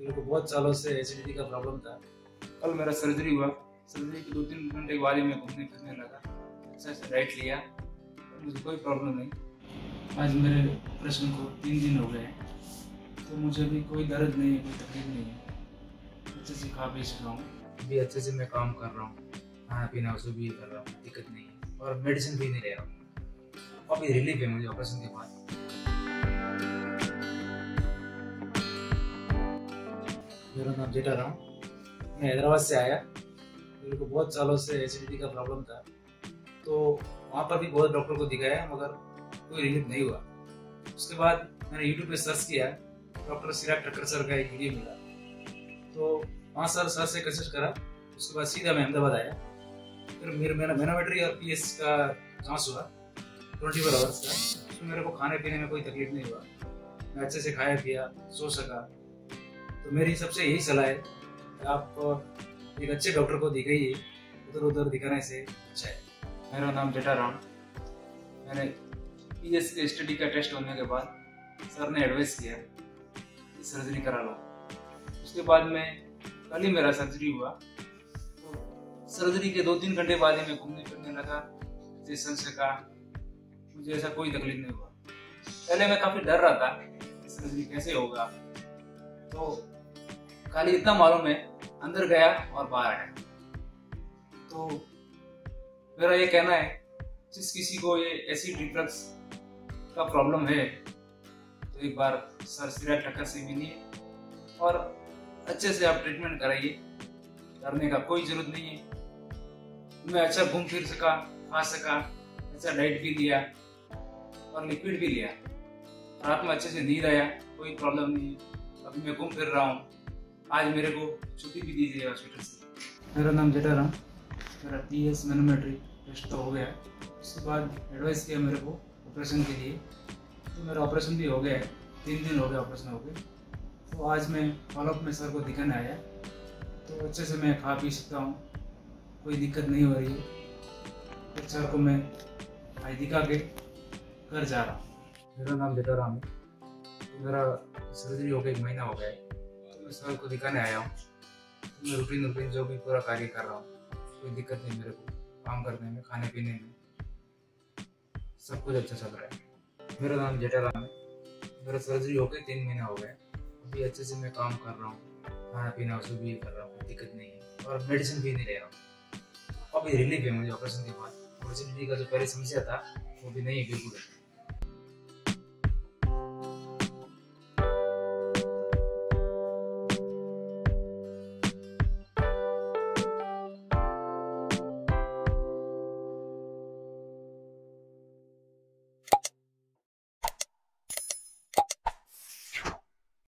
मेरे को बहुत सालों से एसिडिटी का प्रॉब्लम था। कल मेरा सर्जरी हुआ। सर्जरी के 2-3 घंटे के बाद ही मैं घूमने फिरने लगा, अच्छा से डाइट लिया, मुझे कोई प्रॉब्लम नहीं। आज मेरे ऑपरेशन को 3 दिन हो गए हैं, तो मुझे अभी कोई दर्द नहीं है, कोई तकलीफ नहीं है। अच्छे से खा पी रहा हूँ, अभी अच्छे से मैं काम कर रहा हूँ, खाना पीना उसको भी कर रहा हूँ, दिक्कत नहीं है, और मेडिसिन भी नहीं ले रहा हूँ। अभी रिलीफ है मुझे ऑपरेशन के बाद। मेरा नाम जेठा राम, मैं हैदराबाद से आया। मेरे को बहुत सालों से एसिडिटी का प्रॉब्लम था, तो वहाँ पर भी बहुत डॉक्टर को दिखाया मगर कोई रिलीफ नहीं हुआ। उसके बाद मैंने यूट्यूब पे सर्च किया, डॉक्टर चिराग ठक्कर सर का एक वीडियो मिला, तो वहाँ सर से कंसल्ट करा। उसके बाद सीधा मैं अहमदाबाद आया। फिर मेरा मैनोमेट्री और पी एस का जाँच हुआ 24 आवर्स का। उसमें मेरे को खाने पीने में कोई तकलीफ नहीं हुआ, मैं अच्छे से खाया पिया, सो सका। तो मेरी सबसे यही सलाह है कि आप एक अच्छे डॉक्टर को दिखाइए, उधर उधर दिखाने से अच्छा है। मेरा नाम जटाराम। मैंने पी एस के स्टडी का टेस्ट होने के बाद सर ने एडवाइस किया कि सर्जरी करा लो। उसके बाद मैं कल ही मेरा सर्जरी हुआ, तो सर्जरी के 2-3 घंटे बाद ही मैं घूमने फिरने लगा, जैसे सका। मुझे ऐसा कोई तकलीफ नहीं हुआ। पहले मैं काफ़ी डर रहा था कि सर्जरी कैसे होगा, तो खाली इतना मालूम है, अंदर गया और बाहर आया। तो मेरा ये कहना है, जिस किसी को ये एसिड रिफ्लक्स का प्रॉब्लम है तो एक बार सर चिराग ठक्कर से मिलिए और अच्छे से आप ट्रीटमेंट कराइए। डरने का कोई ज़रूरत नहीं है। मैं अच्छा घूम फिर सका, खा सका, अच्छा डाइट भी लिया और लिक्विड भी लिया। रात में अच्छे से नींद आया, कोई प्रॉब्लम नहीं है। अभी मैं घूम फिर रहा हूँ। आज मेरे को छुट्टी भी दीजिए हॉस्पिटल से। मेरा नाम जटाराम। मेरा पी एस मैनोमेट्री टेस्ट तो हो गया, उसके बाद एडवाइस किया मेरे को ऑपरेशन के लिए, तो मेरा ऑपरेशन भी हो गया है। 3 दिन हो गए ऑपरेशन हो गए। तो आज मैं फॉलोअप में सर को दिखाने आया, तो अच्छे से मैं खा पी सकता हूँ, कोई दिक्कत नहीं हो रही है। फिर सर को मैं आई दिखा के घर जा रहा हूँ। मेरा नाम जटाराम है। मेरा सर्जरी हो गई, 1 महीना हो गया है, तो मैं सर को दिखाने आया हूँ। तो मैं रूटीन जो भी पूरा कार्य कर रहा हूँ, कोई दिक्कत नहीं मेरे को, काम करने में, खाने पीने में, सब कुछ अच्छा चल रहा है। मेरा नाम जेठाराम है। मेरा सर्जरी हो गई, 3 महीना हो गया, अभी अच्छे से मैं काम कर रहा हूँ, खाना पीना उसको भी कर रहा हूँ, दिक्कत नहीं है, और मेडिसिन भी नहीं ले रहा हूँ। अभी रिलीफ है मुझे ऑपरेशन के बाद। ऑपरेशन का जो पहले समस्या था वो भी नहीं है, बिल्कुल।